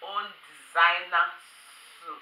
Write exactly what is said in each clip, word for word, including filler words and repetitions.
own designer stew.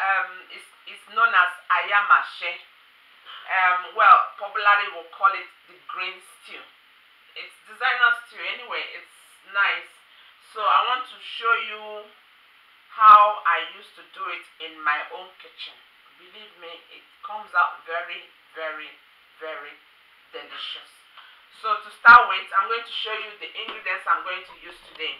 Um, it's, it's known as ayamase. Um, well, popularly we'll call it the grain stew. It's designer stew anyway. It's nice. So I want to show you how I used to do it in my own kitchen. Believe me, it comes out very, very, very delicious. So to start with, I'm going to show you the ingredients I'm going to use today.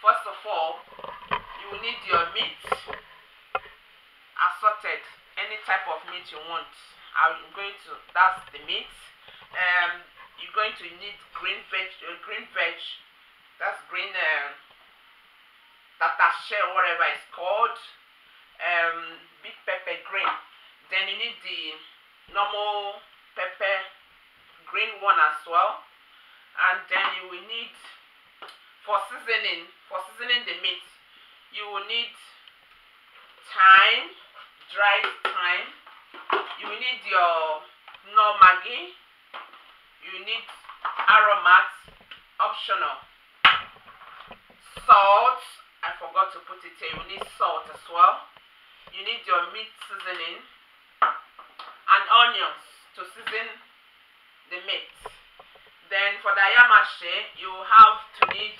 First of all, you will need your meat, assorted, any type of meat you want. I'm going to, that's the meat. Um, you're going to need green veg, uh, green veg, that's green, uh, tatashe, whatever it's called, um, big pepper green. Then you need the normal pepper, green one as well, and then you will need, for seasoning, for seasoning the meat, you will need thyme, dried thyme, you will need your no Maggi, you need aromat, optional, salt, I forgot to put it here, you need salt as well, you need your meat seasoning, and onions to season the meat. Then for the ayamase, you have to need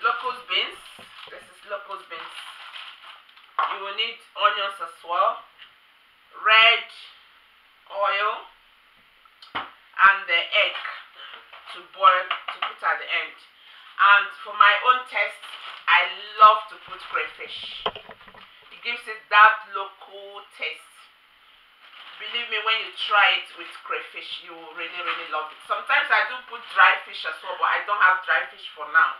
locust beans. This is locust beans. You will need onions as well, red oil, and the egg to boil, to put at the end. And for my own taste, I love to put crayfish. It gives it that local taste. Believe me, when you try it with crayfish, you will really, really love it. Sometimes I do put dry fish as well, but I don't have dry fish for now.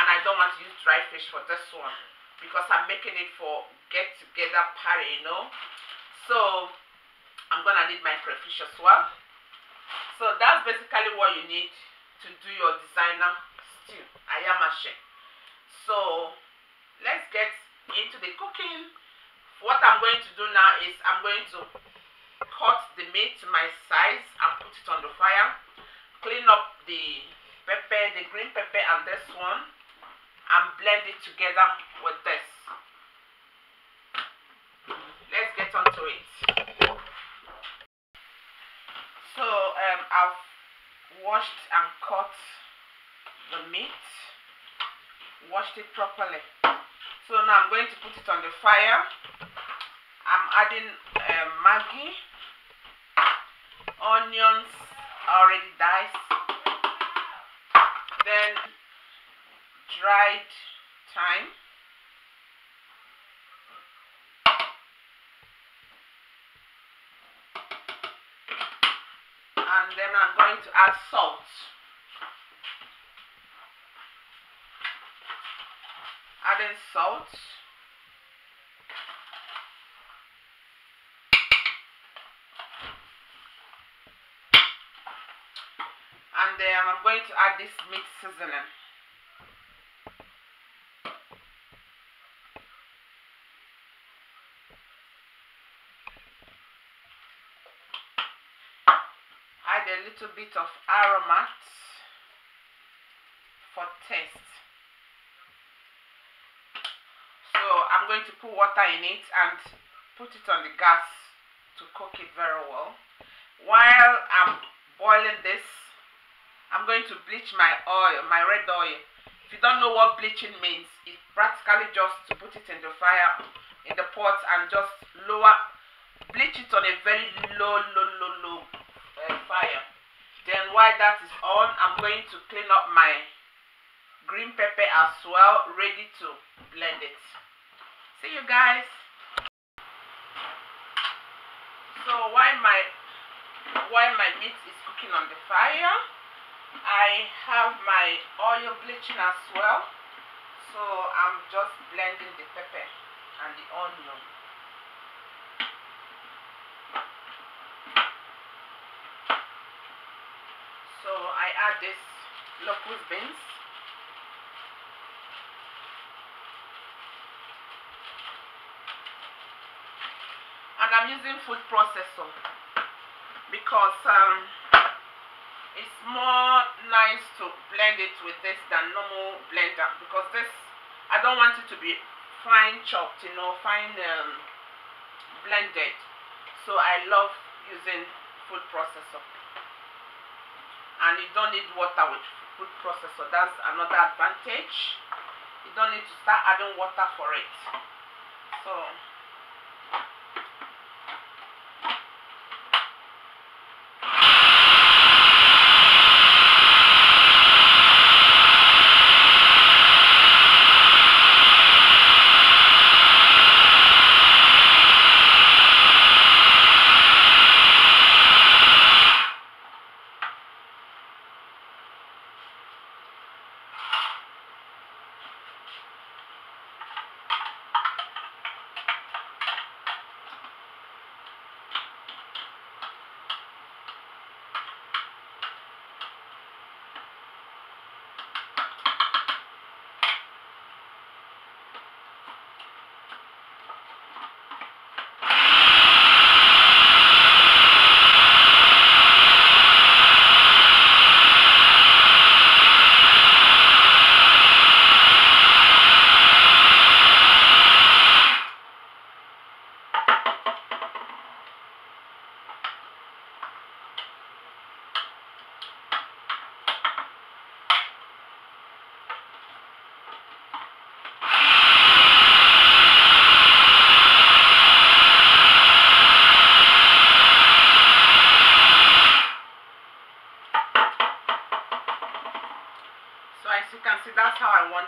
And I don't want to use dry fish for this one, because I'm making it for get-together party, you know. So, I'm going to need my crayfish as well. So, that's basically what you need to do your designer stew, ayamase. So, let's get into the cooking. What I'm going to do now is I'm going to cut the meat to my size and put it on the fire, clean up the pepper, the green pepper and this one, and blend it together with this. Let's get on to it. So um, I've washed and cut the meat, washed it properly. So now I'm going to put it on the fire. I'm adding uh, Maggi, onions already diced, then dried thyme, and then I'm going to add salt. Adding salt. And then I'm going to add this meat seasoning. Add a little bit of aromat for taste. So I'm going to put water in it and put it on the gas to cook it very well. While I'm boiling this, I'm going to bleach my oil, my red oil. If you don't know what bleaching means, it's practically just to put it in the fire, in the pot, and just lower, bleach it on a very low, low, low, low uh, fire. Then while that is on, I'm going to clean up my green pepper as well, ready to blend it. See you guys. So while my, while my meat is cooking on the fire, I have my oil bleaching as well, so I'm just blending the pepper and the onion. So I add this locust beans. And I'm using food processor because um, it's more nice to blend it with this than normal blender. that, because this, I don't want it to be fine chopped, you know, fine um, blended. So I love using food processor, and you don't need water with food processor. That's another advantage. You don't need to start adding water for it. So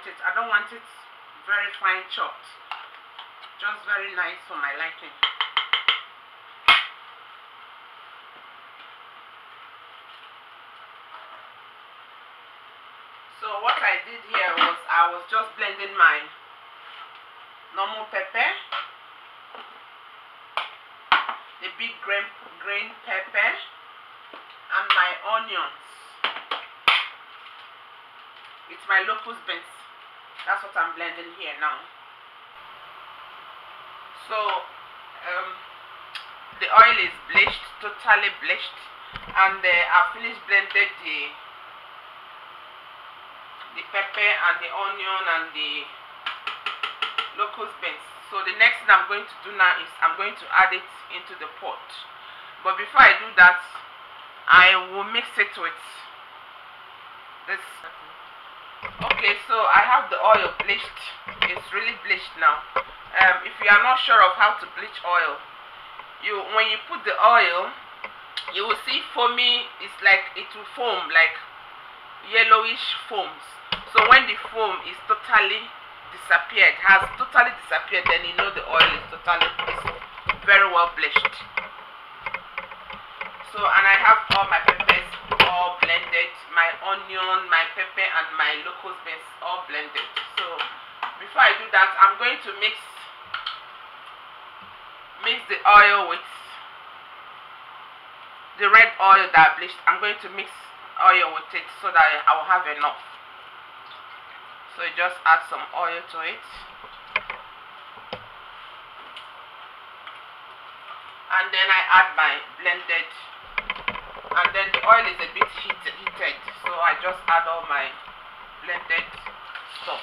it. I don't want it very fine chopped, just very nice for my liking. So what I did here was I was just blending my normal pepper, the big green, green pepper, and my onions with my locust beans. That's what I'm blending here now. So um, the oil is bleached, totally bleached, and uh, I finished blended the the pepper and the onion and the locust beans. So the next thing I'm going to do now is I'm going to add it into the pot. But before I do that, I will mix it with this. Okay, so I have the oil bleached. It's really bleached now. Um, if you are not sure of how to bleach oil, you when you put the oil, you will see foamy. It's like it will foam, like yellowish foams. So when the foam is totally disappeared, has totally disappeared, then you know the oil is totally is very well bleached. So, and I have all my peppers all blended, my onion, my pepper and my locust beans all blended. So before I do that, I'm going to mix mix the oil with the red oil that I bleached. I'm going to mix oil with it so that I will have enough. So just add some oil to it, and then I add my blended. And then the oil is a bit heated, heated, so I just add all my blended stuff.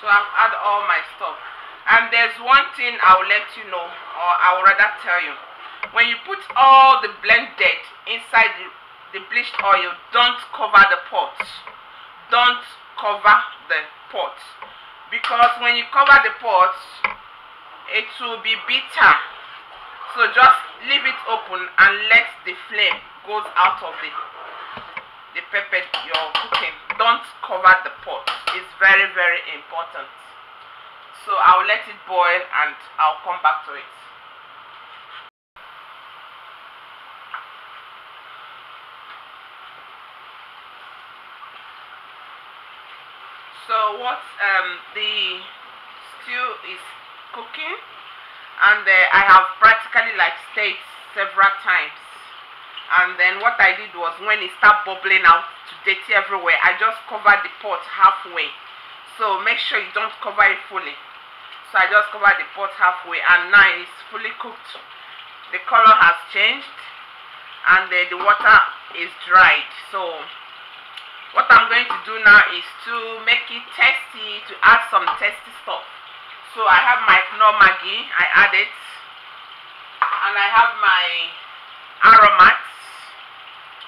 So I've added all my stuff. And there's one thing I'll let you know, or I'll rather tell you. When you put all the blended inside the, the bleached oil, don't cover the pot. Don't cover the pot. Because when you cover the pot, it will be bitter. So just leave it open and let the flame go out of the, the pepper you're cooking. Don't cover the pot. It's very, very important. So I'll let it boil and I'll come back to it. So what um, the stew is cooking, and uh, I have practically like stayed several times, and then what I did was when it started bubbling out to dirty everywhere, I just covered the pot halfway. So make sure you don't cover it fully. So I just covered the pot halfway, and now it's fully cooked. The color has changed and uh, the water is dried. So what I'm going to do now is to make it tasty, to add some tasty stuff. So I have my Knorr Maggi, I add it, and I have my aromat,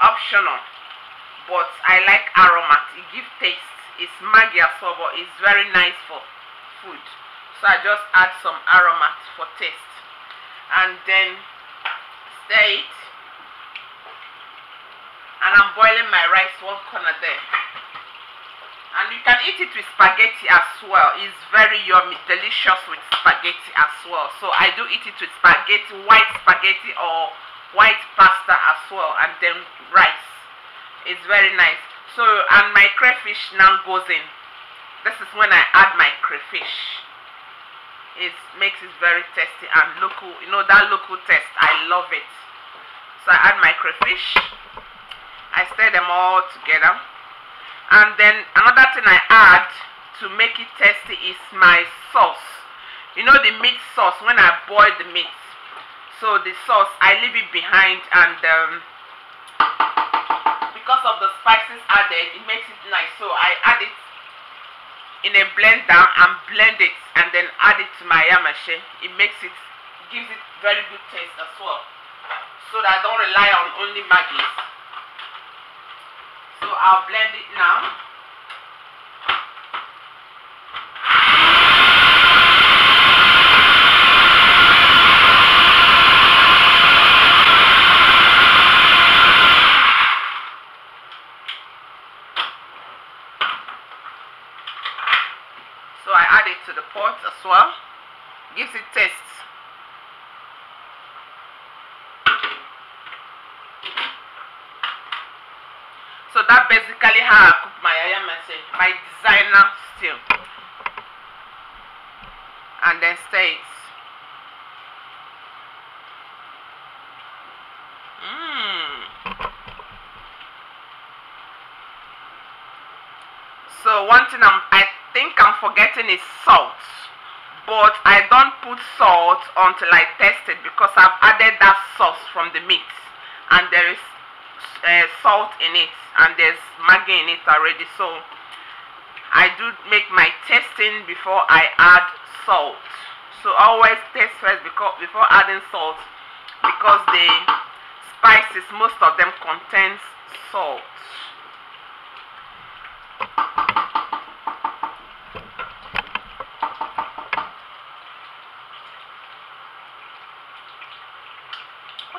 optional, but I like aromat, it gives taste. It's Maggi as well, but it's very nice for food. So I just add some aromat for taste, and then stir it. And I'm boiling my rice one corner there. And you can eat it with spaghetti as well. It's very yummy, delicious with spaghetti as well. So I do eat it with spaghetti, white spaghetti or white pasta as well. And then rice. It's very nice. So, and my crayfish now goes in. This is when I add my crayfish. It makes it very tasty and local. You know, that local taste, I love it. So I add my crayfish. I stir them all together, and then another thing I add to make it tasty is my sauce. You know, the meat sauce, when I boil the meat, so the sauce I leave it behind, and um, because of the spices added, it makes it nice. So I add it in a blender and blend it, and then add it to my ayamase. It makes it, gives it very good taste as well, so that I don't rely on only Maggi. So I'll blend it now. So I add it to the pot as well. Gives it taste. So that basically how I cook my ayamase, my designer stew. And then stir it. Mm. So one thing I'm, I think I'm forgetting is salt. But I don't put salt until I taste it, because I've added that sauce from the meat. And there is Uh, salt in it, and there's Maggi in it already, so I do make my tasting before I add salt. So always taste first because before adding salt, because the spices, most of them contains salt.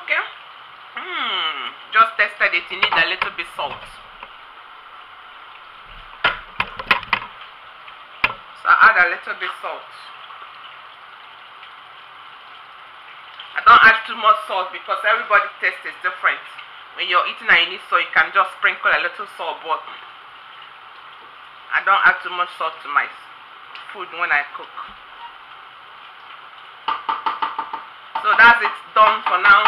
Okay. Hmm, just tested it, you need a little bit salt. So I add a little bit salt. I don't add too much salt because everybody's taste is different. When you're eating and you need salt, you can just sprinkle a little salt, but I don't add too much salt to my food when I cook. So that's it, done for now.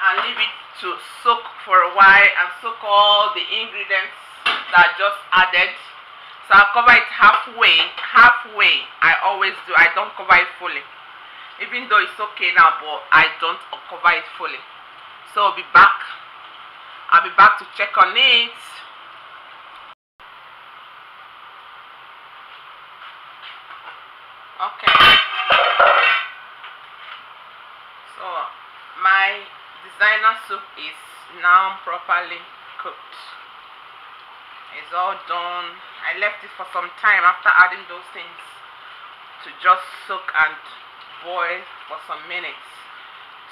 And leave it to soak for a while and soak all the ingredients that I just added. So I'll cover it halfway. Halfway, I always do. I don't cover it fully. Even though it's okay now, but I don't cover it fully. So I'll be back. I'll be back to check on it. Okay. So my designer soup is now properly cooked. It's all done. I left it for some time after adding those things to just soak and boil for some minutes.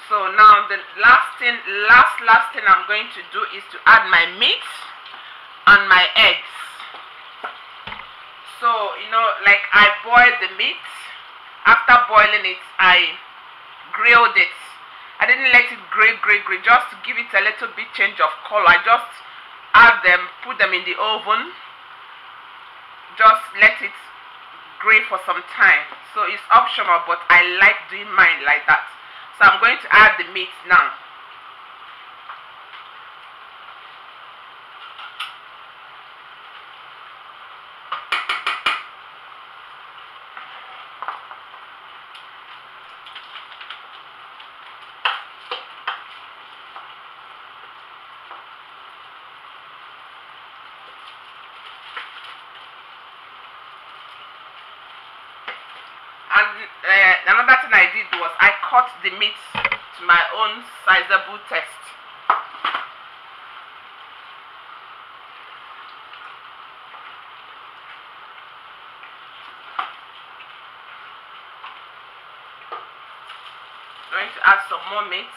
So now the last thing, last last thing I'm going to do is to add my meat and my eggs. So, you know, like I boiled the meat. After boiling it, I grilled it. I didn't let it grill, grill, grill, just to give it a little bit change of color. I just add them, put them in the oven, just let it grill for some time. So it's optional, but I like doing mine like that. So I'm going to add the meat now. And uh, another thing I did was I cut the meat to my own sizable test. Going to add some more meat.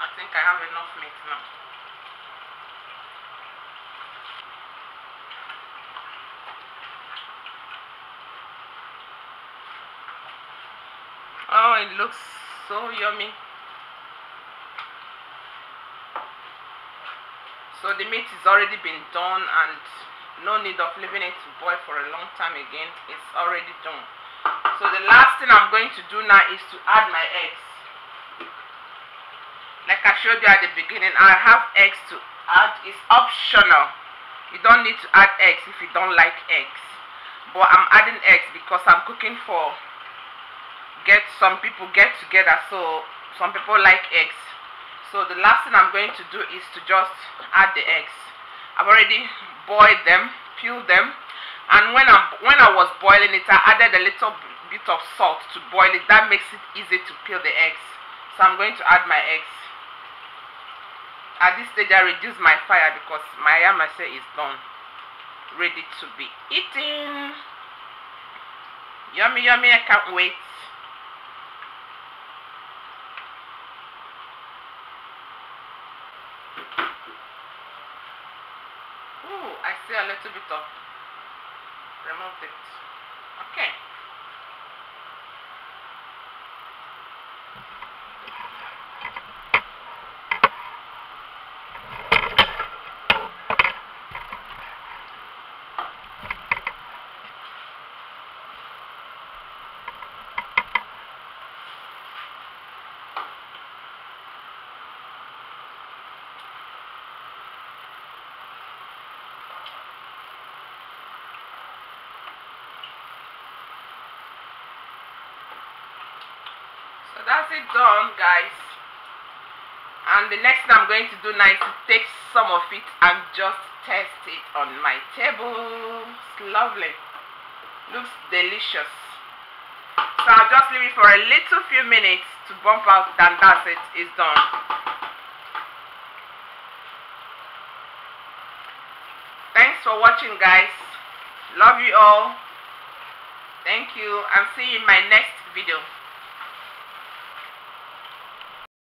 I think I have enough meat now. Oh, it looks so yummy. So the meat has already been done and no need of leaving it to boil for a long time again. It's already done. So the last thing I'm going to do now is to add my eggs. Like I showed you at the beginning, I have eggs to add. It's optional. You don't need to add eggs if you don't like eggs. But I'm adding eggs because I'm cooking for get some people get together. So some people like eggs. So the last thing I'm going to do is to just add the eggs. I've already boiled them, peeled them, and when I when I was boiling it, I added a little bit of salt to boil it. That makes it easy to peel the eggs. So I'm going to add my eggs. At this stage, I reduce my fire because my ayamase is done, ready to be eaten. Yummy, yummy! I can't wait. Ooh, I see a little bit of. Remove it. Okay. So that's it done, guys. And the next thing I'm going to do now is to take some of it and just test it on my table. It's lovely. Looks delicious. So I'll just leave it for a little few minutes to bump out, and that's it. It's done. Thanks for watching, guys. Love you all. Thank you, and see you in my next video.